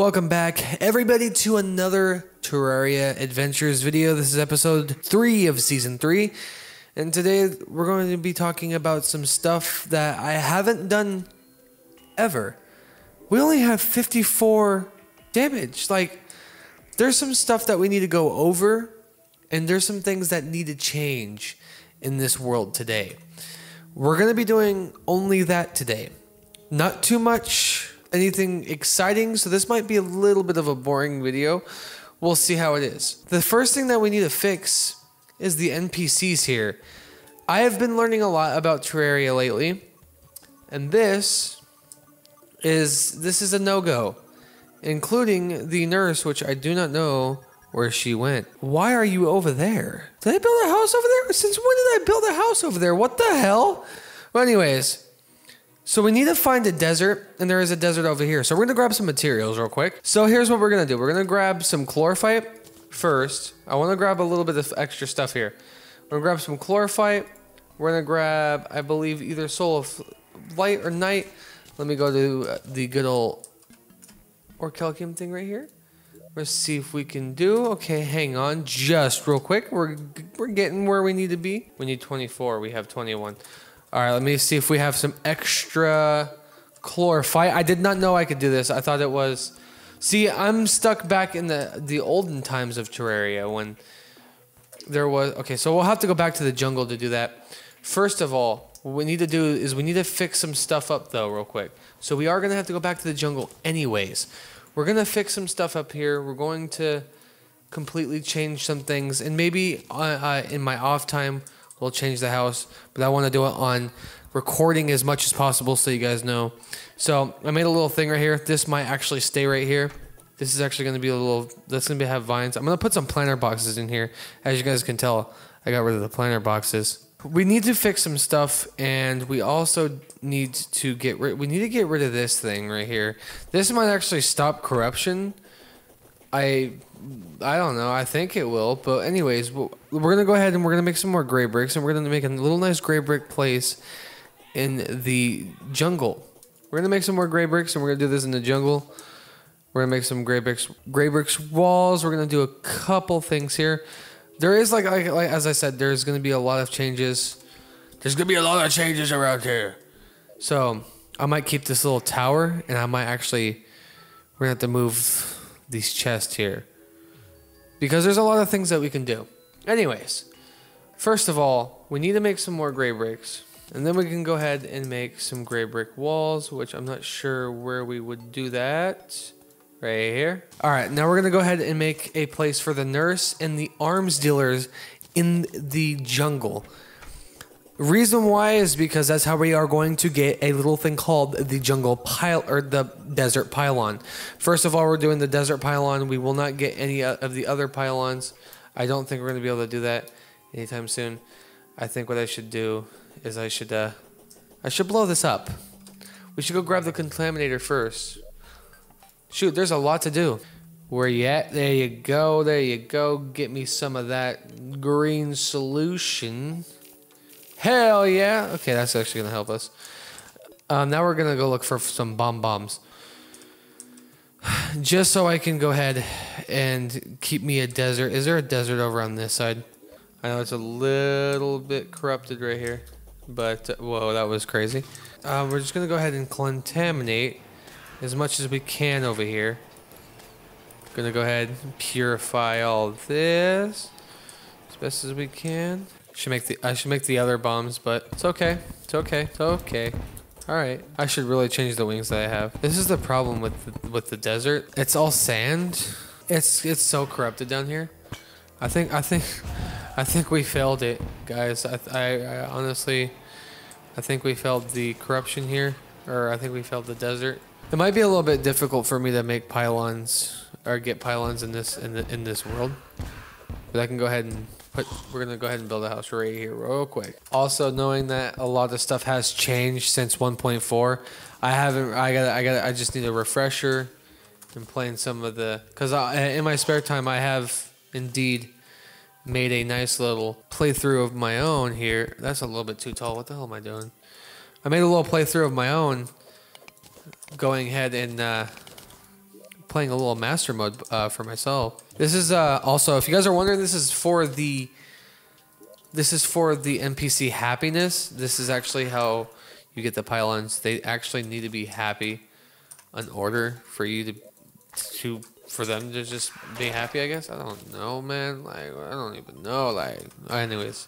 Welcome back, everybody, to another Terraria Adventures video. This is episode 3 of season 3, and today we're going to be talking about some stuff that I haven't done ever. We only have 54 damage. Like, there's some stuff that we need to go over, and there's some things that need to change in this world today. We're going to be doing only that today. Not too much anything exciting, so this might be a little bit of a boring video. We'll see how it is. The first thing that we need to fix is the NPCs here. I have been learning a lot about Terraria lately, and this is a no-go, including the nurse, which I do not know where she went. Why are you over there? Did I build a house over there? Since when did I build a house over there? What the hell? Well, anyways, so we need to find a desert, and there is a desert over here. So we're gonna grab some materials real quick. So here's what we're gonna do. We're gonna grab some chlorophyte first. I wanna grab a little bit of extra stuff here. We're gonna grab some chlorophyte. We're gonna grab, I believe, either soul of light or night. Let me go to the good old orcalcium thing right here. Let's see if we can do. Okay, hang on just real quick. We're getting where we need to be. We need 24. We have 21. All right, let me see if we have some extra chlorophyte. I did not know I could do this. I thought it was... See, I'm stuck back in the olden times of Terraria when there was... Okay, so we'll have to go back to the jungle to do that. First of all, what we need to do is we need to fix some stuff up, though, real quick. So we are going to have to go back to the jungle anyways. We're going to fix some stuff up here. We're going to completely change some things. And maybe in my off time, we'll change the house. But I want to do it on recording as much as possible so you guys know. So I made a little thing right here. This might actually stay right here. This is actually going to be a little... That's going to have vines. I'm going to put some planter boxes in here. As you guys can tell, I got rid of the planter boxes. We need to fix some stuff, and we also need to get rid of this thing right here. This might actually stop corruption. I don't know. I think it will, but anyways, we're gonna go ahead and we're gonna make some more gray bricks, and we're gonna make a little nice gray brick place in the jungle. We're gonna make some more gray bricks, and we're gonna do this in the jungle. We're gonna make some gray bricks walls. We're gonna do a couple things here. There is, like as I said, there's going to be a lot of changes. There's going to be a lot of changes around here. So I might keep this little tower, and I might actually... We're going to have to move these chests here, because there's a lot of things that we can do. Anyways, first of all, we need to make some more gray bricks, and then we can go ahead and make some gray brick walls, which I'm not sure where we would do that. Right here. All right, now we're gonna go ahead and make a place for the nurse and the arms dealers in the jungle. Reason why is because that's how we are going to get a little thing called the jungle pile, or the desert pylon. First of all, we're doing the desert pylon. We will not get any of the other pylons. I don't think we're gonna be able to do that anytime soon. I think what I should do is I should blow this up. We should go grab the contaminator first. Shoot, there's a lot to do. Where you at? There you go, there you go. Get me some of that green solution. Hell yeah! Okay, that's actually gonna help us. Now we're gonna go look for some bomb-bombs. Just so I can go ahead and keep me a desert. Is there a desert over on this side? I know it's a little bit corrupted right here, but whoa, that was crazy. We're just gonna go ahead and contaminate as much as we can over here. Gonna go ahead and purify all this as best as we can. I should make the other bombs, but it's okay. It's okay. It's okay. All right. I should really change the wings that I have. This is the problem with the desert. It's all sand. It's so corrupted down here. I think we failed it, guys. I honestly, I think we failed the corruption here, or I think we failed the desert. It might be a little bit difficult for me to make pylons or get pylons in this world, but I can go ahead and put... We're gonna go ahead and build a house right here real quick. Also, knowing that a lot of stuff has changed since 1.4, I just need a refresher and playing some of the... Because in my spare time, I have indeed made a nice little playthrough of my own here. That's a little bit too tall. What the hell am I doing? I made a little playthrough of my own, going ahead and playing a little master mode for myself. This is also, if you guys are wondering, this is for the NPC happiness. This is actually how you get the pylons. They actually need to be happy in order for you to for them to just be happy, I guess. I don't know, man. Like, I don't even know. Like, anyways,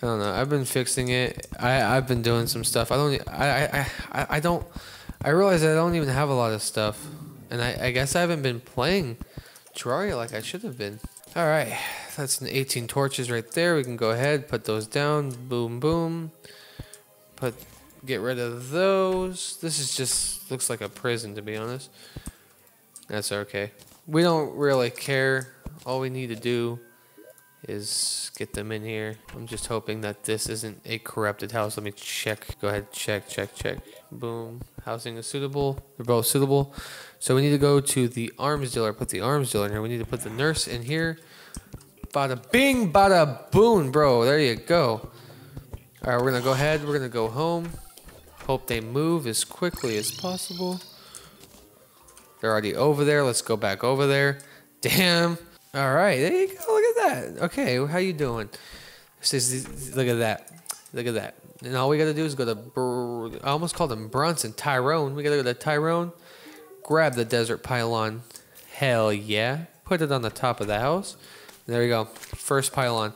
I don't know. I've been fixing it. I've been doing some stuff. I realize I don't even have a lot of stuff, and I guess I haven't been playing Terraria like I should have been. All right, that's an 18 torches right there. We can go ahead, put those down. Boom, boom. Get rid of those. This is just looks like a prison, to be honest. That's okay. We don't really care. All we need to do is get them in here. I'm just hoping that this isn't a corrupted house. Let me check. Go ahead, check. Boom. Housing is suitable. They're both suitable. So we need to go to the arms dealer, put the arms dealer in here. We need to put the nurse in here. Bada bing, bada boom, bro. There you go. All right, we're gonna go ahead. We're gonna go home. Hope they move as quickly as possible. They're already over there. Let's go back over there. Damn. All right, there you go. Look at that. Okay, how you doing? Look at that. Look at that. And all we gotta do is go to, I almost called him Bronson, Tyrone. We gotta go to Tyrone. Grab the desert pylon. Hell yeah. Put it on the top of the house. There we go. First pylon.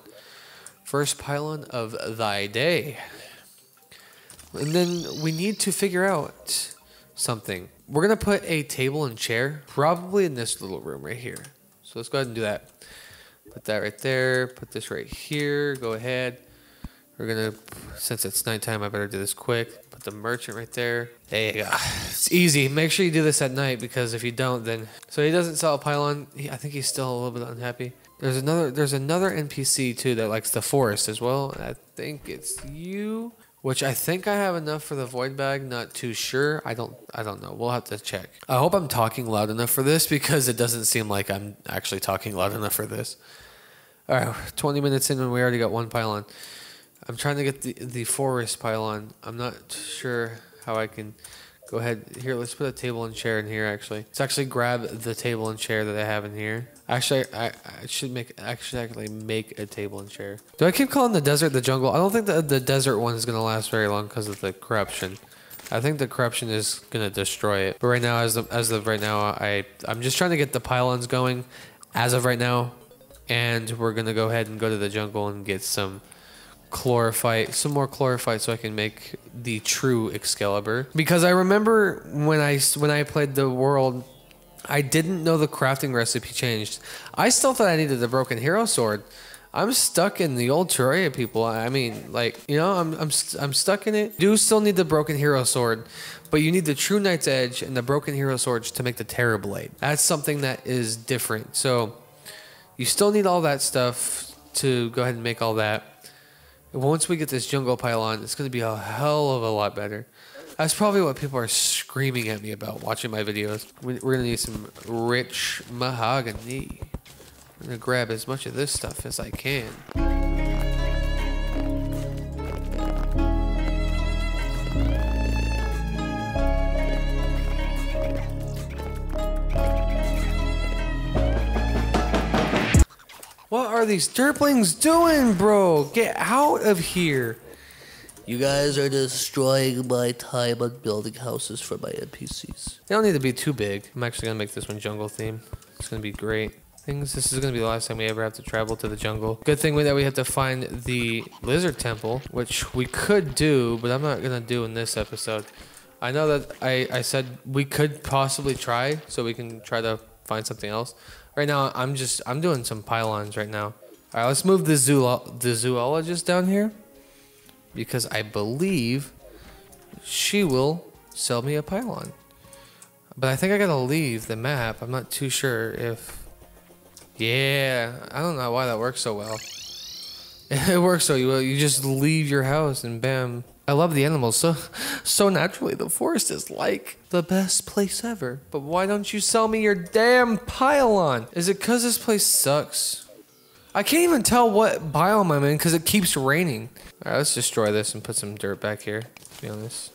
First pylon of thy day. And then we need to figure out something. We're gonna put a table and chair probably in this little room right here. So let's go ahead and do that. Put that right there. Put this right here. Go ahead. We're gonna, since it's nighttime, I better do this quick. Put the merchant right there. There you go. It's easy. Make sure you do this at night, because if you don't, then so he doesn't sell a pylon. I think he's still a little bit unhappy. There's another NPC too that likes the forest as well. I think it's you, which I think I have enough for the void bag. Not too sure. I don't know. We'll have to check. I hope I'm talking loud enough for this, because it doesn't seem like I'm actually talking loud enough for this. All right, 20 minutes in and we already got one pylon. I'm trying to get the forest pylon. I'm not sure how I can go ahead. Here, let's put a table and chair in here, actually. Let's actually grab the table and chair that I have in here. Actually, I should actually make a table and chair. Do I keep calling the desert the jungle? I don't think the desert one is going to last very long because of the corruption. I think the corruption is going to destroy it. But right now, I'm just trying to get the pylons going as of right now. And we're going to go ahead and go to the jungle and get some chlorophyte, some more chlorophyte, so I can make the true Excalibur. Because I remember when I played the world, I didn't know the crafting recipe changed. I still thought I needed the Broken Hero Sword. I'm stuck in the old Terraria, people. I mean, like, you know, I'm stuck in it. You do still need the Broken Hero Sword, but you need the True Knight's Edge and the Broken Hero Sword to make the Terra Blade. That's something that is different. So you still need all that stuff to go ahead and make all that. Once we get this jungle pylon, it's going to be a hell of a lot better. That's probably what people are screaming at me about watching my videos. We're going to need some rich mahogany. I'm going to grab as much of this stuff as I can. What are these derplings doing, bro? Get out of here. You guys are destroying my time on building houses for my NPCs. They don't need to be too big. I'm actually going to make this one jungle themed. It's going to be great. This is going to be the last time we ever have to travel to the jungle. Good thing that we have to find the lizard temple, which we could do, but I'm not going to do in this episode. I know that I said we could possibly try, so we can try to find something else. Right now, I'm doing some pylons right now. All right, let's move the zoologist down here, because I believe she will sell me a pylon. But I think I gotta leave the map. I'm not too sure if... Yeah, I don't know why that works so well. It works so well. You just leave your house and bam. I love the animals. So naturally, the forest is like the best place ever. But why don't you sell me your damn pylon? Is it because this place sucks? I can't even tell what biome I'm in because it keeps raining. All right, let's destroy this and put some dirt back here, to be honest.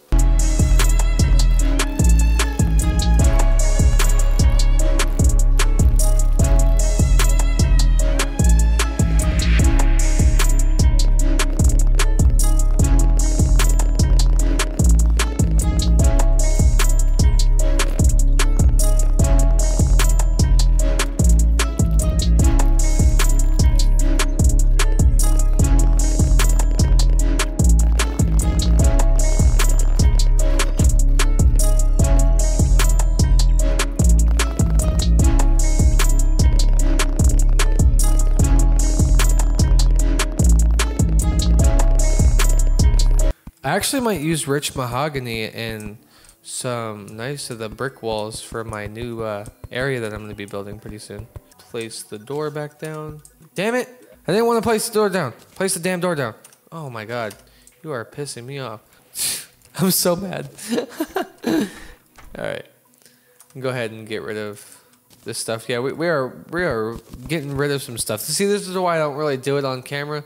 I actually might use rich mahogany and some nice of the brick walls for my new area that I'm going to be building pretty soon. Place the door back down. Damn it! I didn't want to place the door down. Place the damn door down. Oh my god. You are pissing me off. I'm so mad. Alright. Go ahead and get rid of this stuff. Yeah, we are getting rid of some stuff. See, this is why I don't really do it on camera.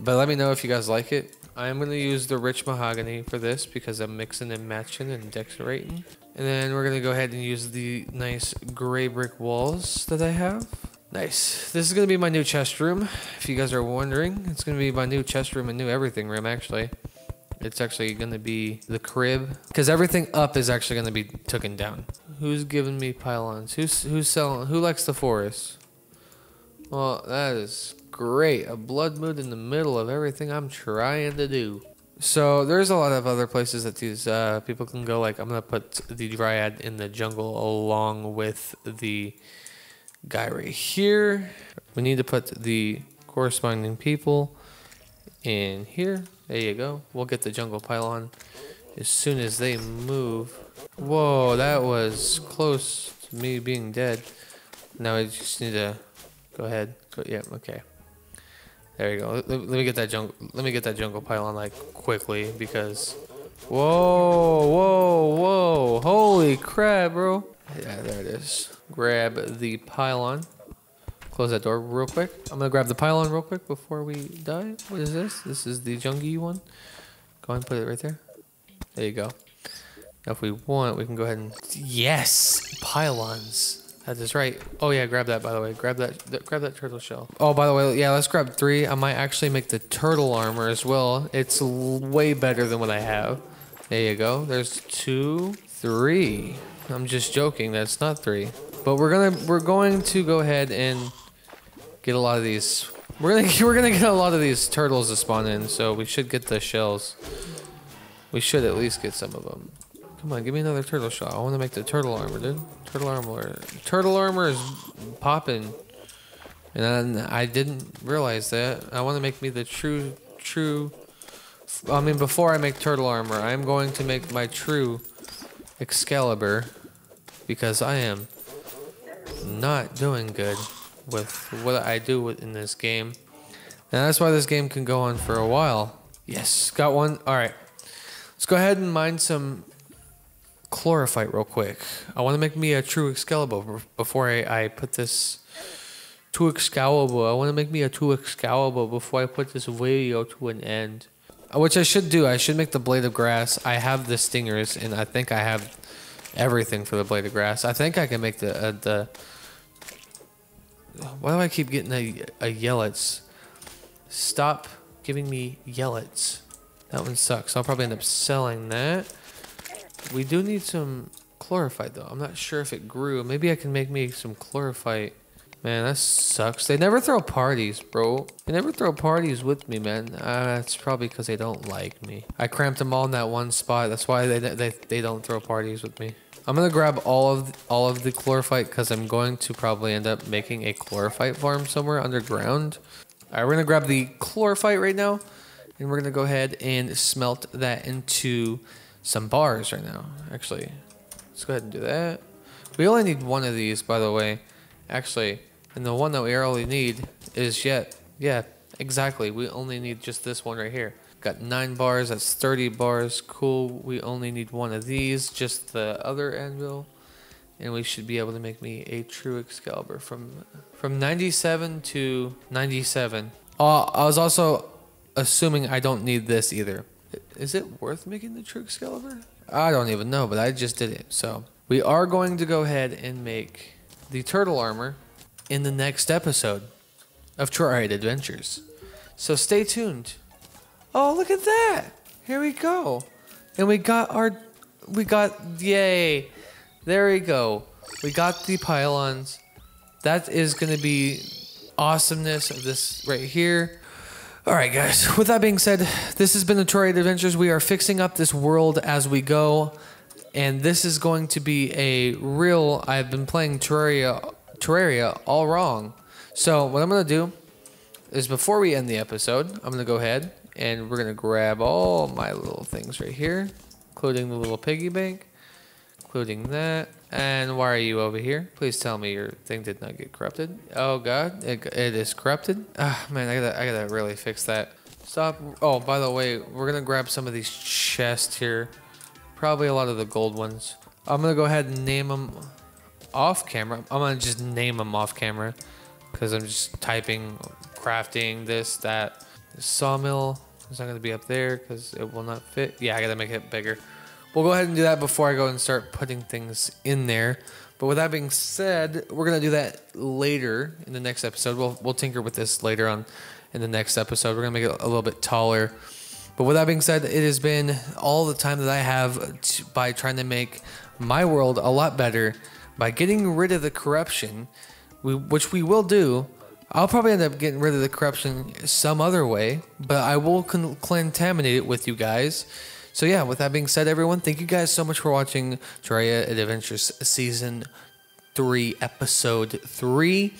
But let me know if you guys like it. I'm going to use the rich mahogany for this because I'm mixing and matching and decorating. And then we're going to go ahead and use the nice gray brick walls that I have. Nice. This is going to be my new chest room. If you guys are wondering, it's going to be my new chest room and new everything room, actually. It's actually going to be the crib because everything up is actually going to be taken down. Who's giving me pylons? Who's selling? Who likes the forest? Well, that is great. A blood mood in the middle of everything I'm trying to do. So there's a lot of other places that these people can go. Like, I'm going to put the dryad in the jungle along with the guy right here. We need to put the corresponding people in here. There you go. We'll get the jungle pylon as soon as they move. Whoa, that was close to me being dead. Now I just need to go ahead. Yeah, okay. There you go. Let me get that jungle pylon like quickly because whoa, whoa, whoa. Holy crap, bro. Yeah, there it is. Grab the pylon. Close that door real quick. I'm gonna grab the pylon real quick before we die. What is this? This is the jungle one. Go ahead and put it right there. There you go. Now if we want, we can go ahead and yes, pylons. That is right. Oh yeah, grab that by the way. Grab that turtle shell. Oh by the way, yeah, let's grab 3. I might actually make the turtle armor as well. It's way better than what I have. There you go. There's 2, 3. I'm just joking. That's not 3. But we're going to go ahead and get a lot of these. We're gonna get a lot of these turtles to spawn in, so we should get the shells. We should at least get some of them. Come on, give me another turtle shell. I want to make the turtle armor, dude. Turtle armor is popping, and I didn't realize that. I want to make me the true. I mean, before I make turtle armor, I'm going to make my True Excalibur because I am not doing good with what I do in this game. And that's why this game can go on for a while. Yes, got one. All right, let's go ahead and mine some chlorophyte real quick. I want to make me a True Excalibur before I put this True Excalibur. I want to make me a True Excalibur before I put this video to an end, which I should do. I should make the blade of grass. I have the stingers, and I think I have everything for the blade of grass. I think I can make the. Why do I keep getting a yellets? Stop giving me yellets. That one sucks. I'll probably end up selling that. We do need some chlorophyte though. I'm not sure if it grew. Maybe I can make some chlorophyte. Man, that sucks. They never throw parties, bro. They never throw parties with me, man. It's probably because they don't like me. I cramped them all in that one spot. That's why they don't throw parties with me. I'm gonna grab all of the chlorophyte because I'm going to probably end up making a chlorophyte farm somewhere underground. All right, we're gonna grab the chlorophyte right now, and we're gonna go ahead and smelt that into some bars right now. Actually, let's go ahead and do that. We only need one of these, by the way. Actually. And the one that we only need is yeah, exactly. We only need just this one right here. Got 9 bars, that's 30 bars. Cool, we only need one of these, just the other anvil. And we should be able to make me a True Excalibur from 97 to 97. I was also assuming I don't need this either. Is it worth making the True Excalibur? I don't even know, but I just did it. So we are going to go ahead and make the turtle armor in the next episode of Terraria Adventures. So stay tuned. Oh, look at that. Here we go. And we got, yay. There we go. We got the pylons. That is going to be awesomeness of this right here. All right, guys. With that being said, this has been the Terraria Adventures. We are fixing up this world as we go. And this is going to be a real, I've been playing Terraria all wrong. So what I'm going to do is before we end the episode, I'm going to go ahead and we're gonna grab all my little things right here, including the little piggy bank, including that. And why are you over here? Please tell me your thing did not get corrupted. Oh god, it is corrupted. Ah, man, I gotta really fix that. Stop. Oh, by the way, we're gonna grab some of these chests here, probably a lot of the gold ones. I'm gonna go ahead and name them off camera. I'm gonna just name them off camera because I'm just typing, crafting this, that. The sawmill is not gonna be up there because it will not fit. Yeah, I gotta make it bigger. We'll go ahead and do that before I go and start putting things in there. But with that being said, we're gonna do that later in the next episode. We'll tinker with this later on in the next episode. We're gonna make it a little bit taller. But with that being said, it has been all the time that I have by trying to make my world a lot better by getting rid of the corruption, which we will do. I'll probably end up getting rid of the corruption some other way, but I will contaminate it with you guys. So yeah, with that being said, everyone, thank you guys so much for watching Terraria Adventures Season 3, Episode 3.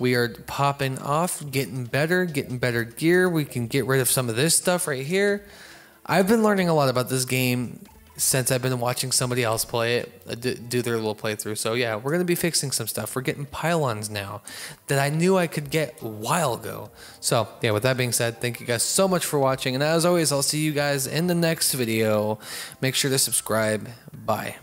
We are popping off, getting better gear. We can get rid of some of this stuff right here. I've been learning a lot about this game since I've been watching somebody else play it, do their little playthrough. So yeah, we're going to be fixing some stuff. We're getting pylons now that I knew I could get a while ago. So yeah, with that being said, thank you guys so much for watching. And as always, I'll see you guys in the next video. Make sure to subscribe. Bye.